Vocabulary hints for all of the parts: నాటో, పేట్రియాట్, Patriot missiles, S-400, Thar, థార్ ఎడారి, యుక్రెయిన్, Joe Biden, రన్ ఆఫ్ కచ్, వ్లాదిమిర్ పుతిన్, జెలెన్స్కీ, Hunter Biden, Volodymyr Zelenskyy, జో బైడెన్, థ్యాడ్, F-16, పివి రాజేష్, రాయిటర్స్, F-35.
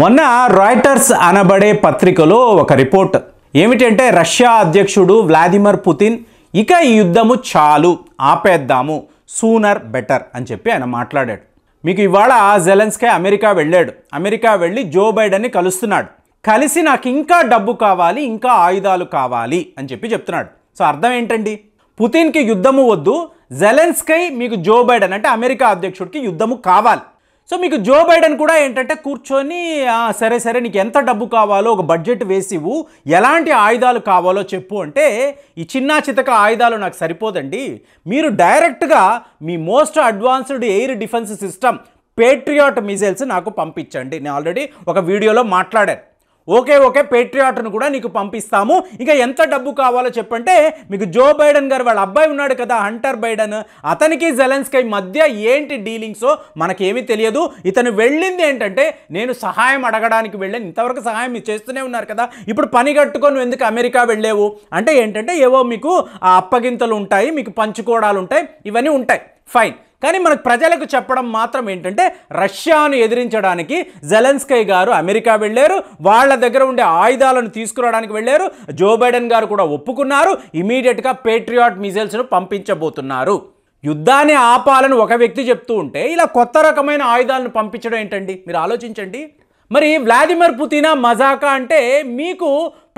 మొన్న రాయిటర్స్ అనబడే పత్రికలో ఒక రిపోర్ట్ ఏమిటంటే రష్యా అధ్యక్షుడు వ్లాదిమిర్ పుతిన్ ఇక ఈ యుద్ధము చాలు ఆపేద్దాము సూనర్ బెటర్ అని చెప్పి ఆయన మాట్లాడాడు. మీకు ఇవాళ జెలెన్స్కీ అమెరికా వెళ్ళాడు. అమెరికా వెళ్ళి జో బైడెన్ని కలుస్తున్నాడు. కలిసి నాకు ఇంకా డబ్బు కావాలి, ఇంకా ఆయుధాలు కావాలి అని చెప్పి చెప్తున్నాడు. సో అర్థం ఏంటండి, పుతిన్కి యుద్ధము వద్దు, జెలెన్స్కీ మీకు జో బైడెన్ అంటే అమెరికా అధ్యక్షుడికి యుద్ధము కావాలి. సో మీకు జో బైడెన్ కూడా ఏంటంటే కూర్చొని సరే సరే నీకు ఎంత డబ్బు కావాలో ఒక బడ్జెట్ వేసివు, ఎలాంటి ఆయుధాలు కావాలో చెప్పు అంటే ఈ చిన్న చితక ఆయుధాలు నాకు సరిపోదండి, మీరు డైరెక్ట్గా మీ most advanced air defence system పేట్రియాట్ missiles నాకు పంపించండి. నేను ఆల్రెడీ ఒక వీడియోలో మాట్లాడాను. ఓకే పేట్రియాట్ను కూడా నీకు పంపిస్తాము, ఇంకా ఎంత డబ్బు కావాలో చెప్పంటే మీకు జో బైడెన్ గారు వాళ్ళ అబ్బాయి ఉన్నాడు కదా హంటర్ బైడెన్, అతనికి జెలెన్స్కీ మధ్య ఏంటి డీలింగ్సో మనకేమీ తెలియదు. ఇతను వెళ్ళింది ఏంటంటే నేను సహాయం అడగడానికి వెళ్ళాను, ఇంతవరకు సహాయం మీరు చేస్తూనే ఉన్నారు కదా, ఇప్పుడు పని కట్టుకొని నువ్వు ఎందుకు అమెరికా వెళ్ళేవు అంటే ఏంటంటే ఏవో మీకు అప్పగింతలు ఉంటాయి, మీకు పంచుకోవడాలు ఉంటాయి, ఇవన్నీ ఉంటాయి, ఫైన్. కానీ మనకు ప్రజలకు చెప్పడం మాత్రం ఏంటంటే రష్యాను ఎదిరించడానికి జెలెన్స్కీ గారు అమెరికా వెళ్ళారు, వాళ్ళ దగ్గర ఉండే ఆయుధాలను తీసుకురావడానికి వెళ్ళారు, జో బైడెన్ గారు కూడా ఒప్పుకున్నారు, ఇమీడియట్గా పేట్రియాట్ మిసైల్స్ను పంపించబోతున్నారు. యుద్ధాన్ని ఆపాలని ఒక వ్యక్తి చెప్తూ ఉంటే ఇలా కొత్త రకమైన ఆయుధాలను పంపించడం ఏంటండి, మీరు ఆలోచించండి. మరి వ్లాదిమిర్ పుతిన్ మజాకా అంటే మీకు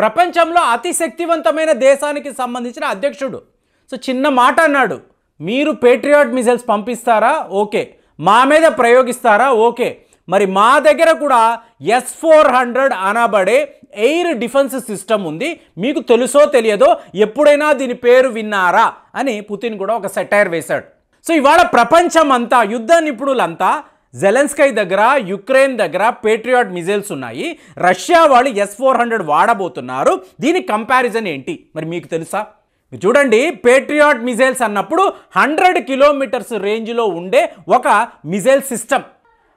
ప్రపంచంలో అతి శక్తివంతమైన దేశానికి సంబంధించిన అధ్యక్షుడు. సో చిన్న మాట అన్నాడు, మీరు పేట్రియాట్ మిసైల్స్ పంపిస్తారా, ఓకే, మా మీద ప్రయోగిస్తారా, ఓకే, మరి మా దగ్గర కూడా S-400 అనబడే ఎయిర్ డిఫెన్స్ సిస్టమ్ ఉంది, మీకు తెలుసో తెలియదో ఎప్పుడైనా దీని పేరు విన్నారా అని పుతిన్ కూడా ఒక సెటైర్ వేశాడు. సో ఇవాళ ప్రపంచం అంతా యుద్ధ నిపుణులంతా జెలెన్స్కీ దగ్గర యుక్రెయిన్ దగ్గర పేట్రియాట్ మిసైల్స్ ఉన్నాయి, రష్యా వాళ్ళు S-400 వాడబోతున్నారు, దీని కంపారిజన్ ఏంటి మరి మీకు తెలుసా? చూడండి, పేట్రియాట్ మిసైల్స్ అన్నప్పుడు 100 కిలోమీటర్స్ రేంజ్లో ఉండే ఒక మిసైల్ సిస్టమ్,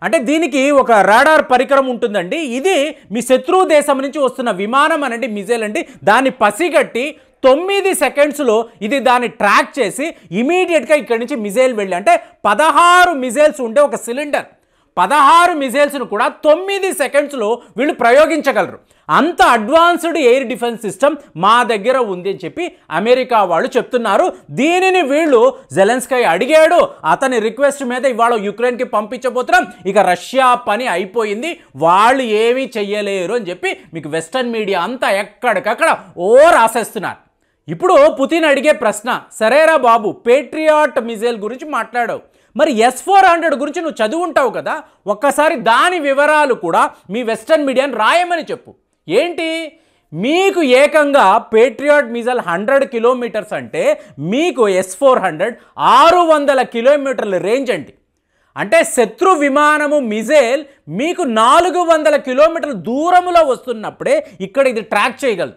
అంటే దీనికి ఒక రాడార్ పరికరం ఉంటుందండి, ఇది మీ శత్రువు దేశం నుంచి వస్తున్న విమానం అనండి మిసైల్ అండి, దాన్ని పసిగట్టి 9 సెకండ్స్లో ఇది దాన్ని ట్రాక్ చేసి ఇమీడియట్గా ఇక్కడి నుంచి మిసైల్ వెళ్ళి, అంటే 16 మిసైల్స్ ఉండే ఒక సిలిండర్, 16 మిసైల్స్ను కూడా 9 సెకండ్స్లో వీళ్ళు ప్రయోగించగలరు. అంత అడ్వాన్స్డ్ ఎయిర్ డిఫెన్స్ సిస్టమ్ మా దగ్గర ఉంది అని చెప్పి అమెరికా వాళ్ళు చెప్తున్నారు. దీనిని వీళ్ళు జెలెన్స్కీ అడిగాడు, అతని రిక్వెస్ట్ మీద ఇవాళ యుక్రెయిన్కి పంపించబోతున్నాం, ఇక రష్యా పని అయిపోయింది, వాళ్ళు ఏమీ చెయ్యలేరు అని చెప్పి మీకు వెస్టర్న్ మీడియా అంతా ఎక్కడికక్కడ ఓ రాసేస్తున్నారు. ఇప్పుడు పుతిన్ అడిగే ప్రశ్న, సరేరా బాబు పేట్రియాట్ మిసైల్ గురించి మాట్లాడావు, మరి S-400 గురించి నువ్వు చదువుంటావు కదా, ఒక్కసారి దాని వివరాలు కూడా మీ వెస్టర్న్ మీడియాని రాయమని చెప్పు. ఏంటి, మీకు ఏకంగా పేట్రియాట్ మిసైల్ 100 కిలోమీటర్స్ అంటే మీకు S-400 600 కిలోమీటర్ల రేంజ్ అండి, అంటే శత్రు విమానము మిసైల్ మీకు 400 కిలోమీటర్ల దూరంలో వస్తున్నప్పుడే ఇక్కడ ఇది ట్రాక్ చేయగలదు,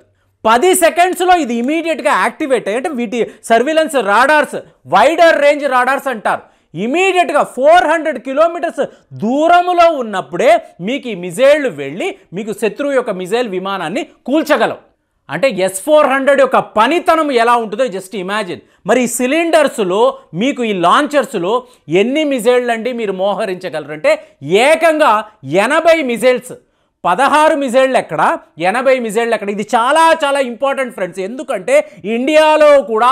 10 సెకండ్స్లో ఇది ఇమీడియట్గా యాక్టివేట్ అయ్యి, అంటే వీటి surveillance radars wider range radars అంటారు, ఇమీడియట్గా 400 కిలోమీటర్స్ దూరంలో ఉన్నప్పుడే మీకు ఈ మిజైళ్ళు వెళ్ళి మీకు శత్రువు యొక్క మిజైల్ విమానాన్ని కూల్చగలవు. అంటే S-400 యొక్క పనితనం ఎలా ఉంటుందో జస్ట్ ఇమాజిన్. మరి ఈ సిలిండర్స్లో మీకు ఈ లాంచర్స్లో ఎన్ని మిజైళ్ళు అండి మీరు మోహరించగలరు అంటే ఏకంగా 80 మిజైల్స్, 16 మిజైళ్ళు ఎక్కడ, 80 మిజైళ్ళు ఎక్కడ. ఇది చాలా చాలా ఇంపార్టెంట్ ఫ్రెండ్స్, ఎందుకంటే ఇండియాలో కూడా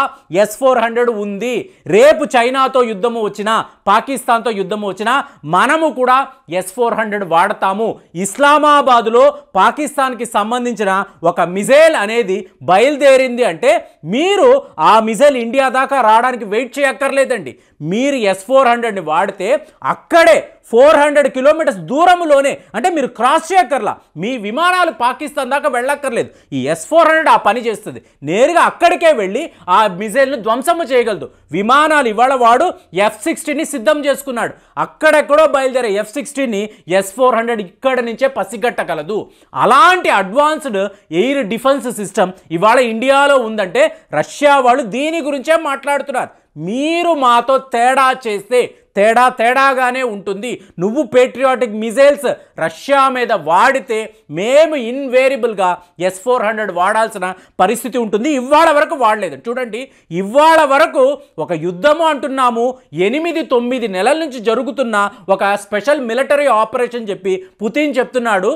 S-400 ఉంది, రేపు చైనాతో యుద్ధము వచ్చినా పాకిస్తాన్తో యుద్ధము వచ్చినా మనము కూడా S-400 వాడతాము. ఇస్లామాబాద్లో పాకిస్తాన్కి సంబంధించిన ఒక మిజైల్ అనేది బయలుదేరింది అంటే మీరు ఆ మిజైల్ ఇండియా దాకా రావడానికి వెయిట్ చేయక్కర్లేదండి, మీరు S-400ని వాడితే అక్కడే 400 కిలోమీటర్స్ దూరంలోనే, అంటే మీరు క్రాస్ చేయక్కర్లా, మీ విమానాలు పాకిస్తాన్ దాకా వెళ్ళక్కర్లేదు, ఈ S-400 ఆ పని చేస్తుంది, నేరుగా అక్కడికే వెళ్ళి ఆ మిజైల్ను ధ్వంసము చేయగలదు. విమానాలు ఇవాళ వాడు F-16ని సిద్ధం చేసుకున్నాడు, అక్కడెక్కడో బయలుదేరే F-16ని S-400 ఇక్కడ నుంచే పసిగట్టగలదు. అలాంటి అడ్వాన్స్డ్ ఎయిర్ డిఫెన్స్ సిస్టమ్ ఇవాళ ఇండియాలో ఉందంటే రష్యా వాళ్ళు దీని గురించే మాట్లాడుతున్నారు. మీరు మాతో తేడా చేస్తే తేడా తేడాగానే ఉంటుంది. నువ్వు పేట్రియాటిక్ మిజైల్స్ రష్యా మీద వాడితే మేము ఇన్వేరియబుల్గా S-400 వాడాల్సిన పరిస్థితి ఉంటుంది. ఇవాళ వరకు వాడలేదు చూడండి. ఇవాళ వరకు ఒక యుద్ధము అంటున్నాము 8-9 నెలల నుంచి జరుగుతున్న ఒక స్పెషల్ మిలిటరీ ఆపరేషన్ చెప్పి పుతిన్ చెప్తున్నాడు.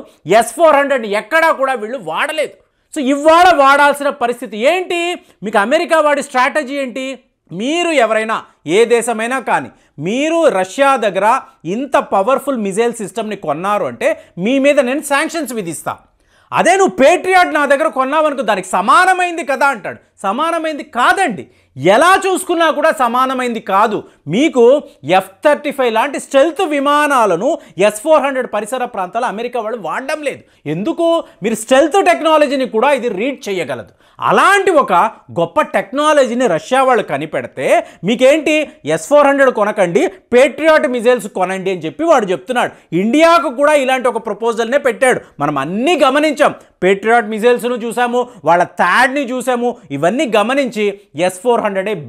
S-400 ఎక్కడా కూడా వీళ్ళు వాడలేదు. సో ఇవాళ వాడాల్సిన పరిస్థితి ఏంటి? మీకు అమెరికా వాడి స్ట్రాటజీ ఏంటి? మీరు ఎవరైనా ఏ దేశమైనా కానీ మీరు రష్యా దగ్గర ఇంత పవర్ఫుల్ మిజైల్ సిస్టమ్ని కొన్నారు అంటే మీ మీద నేను శాంక్షన్స్ విధిస్తాను. అదే నువ్వు పేట్రియాట్ నా దగ్గర కొన్నావనుకో దానికి సమానమైంది కదా అంటాడు. సమానమైంది కాదండి, ఎలా చూసుకున్నా కూడా సమానమైంది కాదు. మీకు F-35 లాంటి స్టెల్త్ విమానాలను S-400 పరిసర ప్రాంతాల అమెరికా వాళ్ళు వాడడం లేదు. ఎందుకు? మీరు స్టెల్త్ టెక్నాలజీని కూడా ఇది రీడ్ చేయగలదు. అలాంటి ఒక గొప్ప టెక్నాలజీని రష్యా వాళ్ళు కనిపెడితే మీకేంటి S-400 కొనకండి, పేట్రియాట్ మిజైల్స్ కొనండి అని చెప్పి వాడు చెప్తున్నాడు. ఇండియాకు కూడా ఇలాంటి ఒక ప్రపోజల్నే పెట్టాడు. మనం అన్నీ గమనించాం, పేట్రియాట్ మిజైల్స్ను చూసాము, వాళ్ళ థ్యాడ్ని చూసాము. ఇవన్నీ గమనించి S-400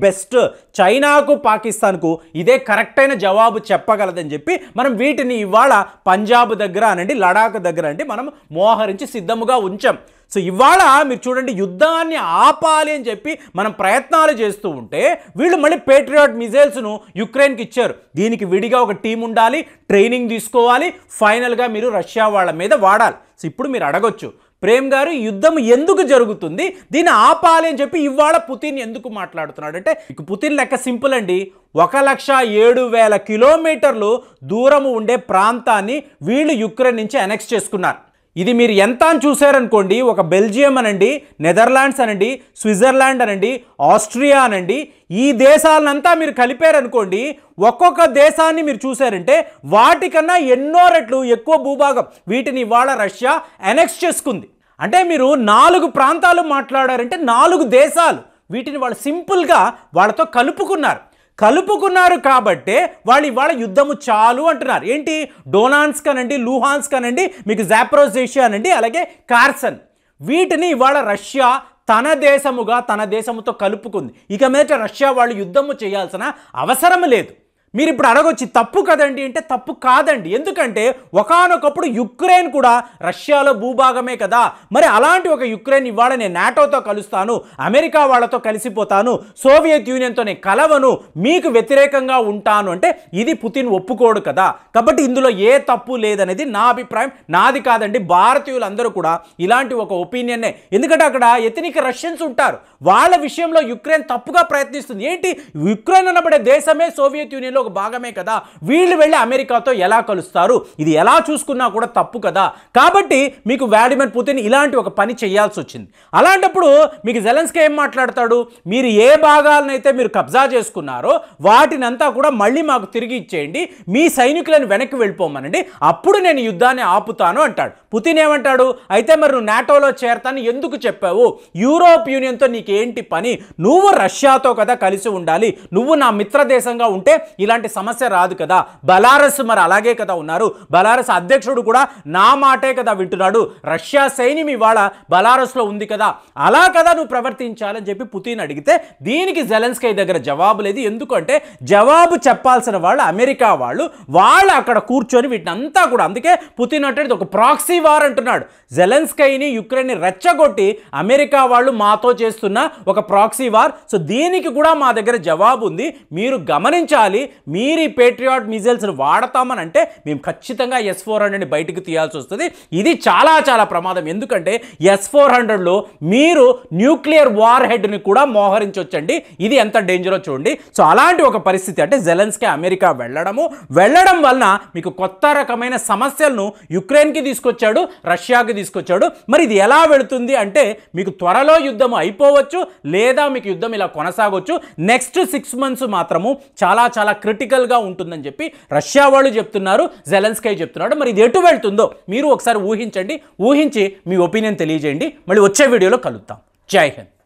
బెస్ట్, చైనాకు పాకిస్తాన్కు ఇదే కరెక్ట్ అయిన జవాబు చెప్పగలదని చెప్పి మనం వీటిని ఇవాళ పంజాబ్ దగ్గర అనండి, లడాఖ్ దగ్గర అంటే మనం మోహరించి సిద్ధముగా ఉంచాం. సో ఇవాళ మీరు చూడండి, యుద్ధాన్ని ఆపాలి అని చెప్పి మనం ప్రయత్నాలు చేస్తూ ఉంటే వీళ్ళు మళ్ళీ పేట్రియాట్ మిజైల్స్ను యుక్రెయిన్కి ఇచ్చారు. దీనికి విడిగా ఒక టీం ఉండాలి, ట్రైనింగ్ తీసుకోవాలి, ఫైనల్గా మీరు రష్యా వాళ్ళ మీద వాడాలి. సో ఇప్పుడు మీరు అడగొచ్చు, ప్రేమ్ గారు యుద్ధం ఎందుకు జరుగుతుంది, దీన్ని ఆపాలి అని చెప్పి ఇవాళ పుతిన్ ఎందుకు మాట్లాడుతున్నాడు అంటే, ఇక పుతిన్ లెక్క సింపుల్ అండి. 1,07,000 కిలోమీటర్లు దూరము ఉండే ప్రాంతాన్ని వీళ్ళు యుక్రెయిన్ నుంచి అనెక్స్ చేసుకున్నారు. ఇది మీరు ఎంత అని చూసారనుకోండి, ఒక బెల్జియం అనండి, నెదర్లాండ్స్ అనండి, స్విట్జర్లాండ్ అనండి, ఆస్ట్రియా అనండి, ఈ దేశాలనంతా మీరు కలిపారనుకోండి, ఒక్కొక్క దేశాన్ని మీరు చూసారంటే వాటికన్నా ఎన్నో రెట్లు ఎక్కువ భూభాగం వీటిని ఇవాళ రష్యా అనెక్స్ చేసుకుంది. అంటే మీరు 4 ప్రాంతాలు మాట్లాడారంటే 4 దేశాలు వీటిని వాళ్ళు సింపుల్గా వాళ్ళతో కలుపుకున్నారు. కాబట్టే వాళ్ళు ఇవాళ యుద్ధము చాలు అంటున్నారు. ఏంటి? డోనాన్స్ కనండి, లూహాన్స్ కనండి, మీకు జాప్రోజేషియా అనండి, అలాగే కార్సన్, వీటిని ఇవాళ రష్యా తన దేశముగా తన దేశముతో కలుపుకుంది. ఇక మీదట రష్యా వాళ్ళు యుద్ధము చేయాల్సిన అవసరం లేదు. మీరు ఇప్పుడు అడగొచ్చి తప్పు కదండి అంటే తప్పు కాదండి. ఎందుకంటే ఒకానొకప్పుడు యుక్రెయిన్ కూడా రష్యాలో భూభాగమే కదా. మరి అలాంటి ఒక యుక్రెయిన్ ఇవాళ నేను నాటోతో కలుస్తాను, అమెరికా వాళ్ళతో కలిసిపోతాను, సోవియట్ యూనియన్తో నేను కలవను, మీకు వ్యతిరేకంగా ఉంటాను అంటే ఇది పుతిన్ ఒప్పుకోడు కదా. కాబట్టి ఇందులో ఏ తప్పు లేదనేది నా అభిప్రాయం. నాది కాదండి, భారతీయులందరూ కూడా ఇలాంటి ఒక ఒపీనియన్నే. ఎందుకంటే అక్కడ ఎథనిక్ రష్యన్స్ ఉంటారు, వాళ్ళ విషయంలో యుక్రెయిన్ తప్పుగా ప్రయత్నిస్తుంది. ఏంటి? యుక్రెయిన్ అనబడే దేశమే సోవియట్ యూనియన్లో ఒక భాగమే కదా, వీళ్ళు వెళ్ళి అమెరికాతో ఎలా కలుస్తారు? ఇది ఎలా చూసుకున్నా కూడా తప్పు కదా. కాబట్టి మీకు వ్లాడిమిర్ పుతిన్ ఇలాంటి ఒక పని చేయాల్సి వచ్చింది. అలాంటప్పుడు మీకు జెలెన్స్కీ ఏం మాట్లాడతాడు? మీరు ఏ భాగాలనైతే మీరు కబ్జా చేసుకున్నారో వాటినంతా కూడా మళ్ళీ మాకు తిరిగి ఇచ్చేయండి, మీ సైనికులను వెనక్కి వెళ్ళిపోమనండి, అప్పుడు నేను యుద్ధాన్ని ఆపుతాను అంటాడు. పుతిన్ ఏమంటాడు? అయితే మరి నువ్వు నాటోలో చేరతాను ఎందుకు చెప్పావు, యూరోప్ యూనియన్తో నీకేంటి పని, నువ్వు రష్యాతో కదా కలిసి ఉండాలి, నువ్వు నా మిత్ర దేశంగా ఉంటే ఇలాంటి సమస్య రాదు కదా. బెలారస్ మరి అలాగే కదా ఉన్నారు, బెలారస్ అధ్యక్షుడు కూడా నా మాటే కదా వింటున్నాడు, రష్యా సైన్యం ఇవాళ బెలారస్లో ఉంది కదా, అలా కదా నువ్వు ప్రవర్తించాలని చెప్పి పుతిన్ అడిగితే దీనికి జెలెన్స్కీ దగ్గర జవాబు లేదు. ఎందుకంటే జవాబు చెప్పాల్సిన వాళ్ళు అమెరికా వాళ్ళు, వాళ్ళు అక్కడ కూర్చొని వీటినంతా కూడా, అందుకే పుతిన్ అంటే ఒక ప్రాక్సీ వార్ అంటున్నాడు. జెలెన్స్కీని యుక్రెయిన్ని రెచ్చగొట్టి అమెరికా వాళ్ళు మాతో చేస్తున్న ఒక ప్రాక్సీ వార్. సో దీనికి కూడా మా దగ్గర జవాబు ఉంది, మీరు గమనించాలి, మీరు ఈ పేట్రియాట్ మిజైల్స్ని వాడతామని అంటే మేము ఖచ్చితంగా S-400ని బయటకు తీయాల్సి వస్తుంది. ఇది చాలా చాలా ప్రమాదం. ఎందుకంటే S-400లో మీరు న్యూక్లియర్ వార్ హెడ్ని కూడా మోహరించొచ్చండి. ఇది ఎంత డేంజరో చూడండి. సో అలాంటి ఒక పరిస్థితి అంటే జెలెన్స్కీ అమెరికా వెళ్ళడం వలన మీకు కొత్త రకమైన సమస్యలను యుక్రెయిన్కి తీసుకొచ్చాడు, రష్యాకి తీసుకొచ్చాడు. మరి ఇది ఎలా వెళుతుంది అంటే మీకు త్వరలో యుద్ధం అయిపోవచ్చు, లేదా మీకు యుద్ధం ఇలా కొనసాగొచ్చు. నెక్స్ట్ 6 మంత్స్ మాత్రము చాలా చాలా క్రిటికల్గా ఉంటుందని చెప్పి రష్యా వాళ్ళు చెప్తున్నారు, జెలెన్స్కీ చెప్తున్నాడు. మరి ఇది ఎటు వెళ్తుందో మీరు ఒకసారి ఊహించండి, ఊహించి మీ ఒపీనియన్ తెలియజేయండి. మళ్ళీ వచ్చే వీడియోలో కలుద్దాం. జై హింద్.